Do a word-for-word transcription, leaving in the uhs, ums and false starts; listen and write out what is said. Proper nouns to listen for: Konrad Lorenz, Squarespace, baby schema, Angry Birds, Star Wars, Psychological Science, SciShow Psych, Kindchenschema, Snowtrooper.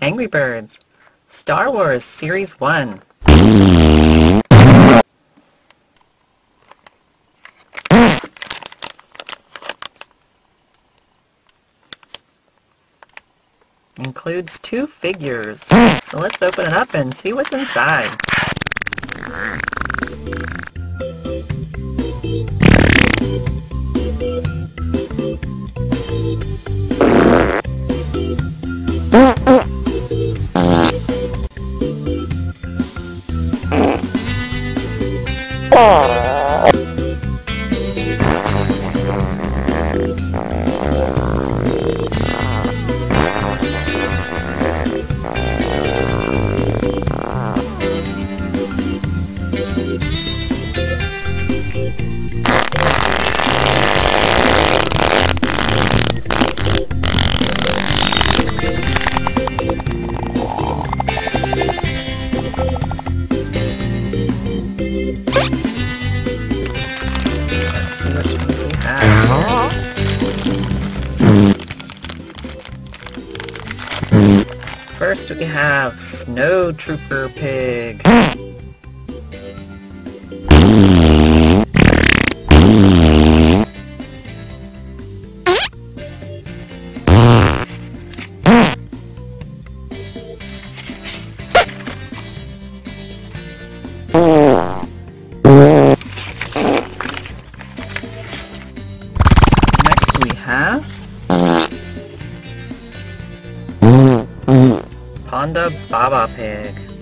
Angry Birds, Star Wars Series one. Includes two figures. So let's open it up and see what's inside. First we have Snowtrooper Pig. Next we have Panda Baba Pig.